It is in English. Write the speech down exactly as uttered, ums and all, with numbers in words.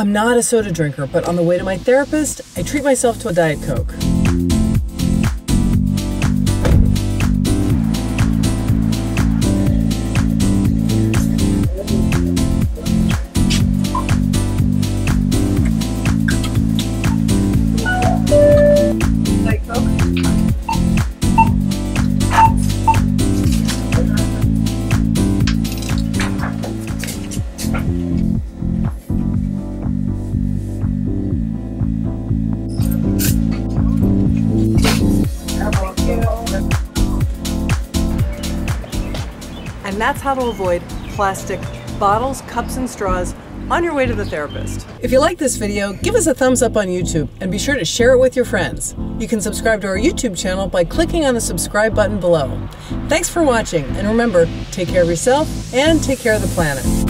I'm not a soda drinker, but on the way to my therapist, I treat myself to a Diet Coke. And that's how to avoid plastic bottles, cups, and straws on your way to the therapist. If you like this video, give us a thumbs up on YouTube and be sure to share it with your friends. You can subscribe to our YouTube channel by clicking on the subscribe button below. Thanks for watching, and remember, take care of yourself and take care of the planet.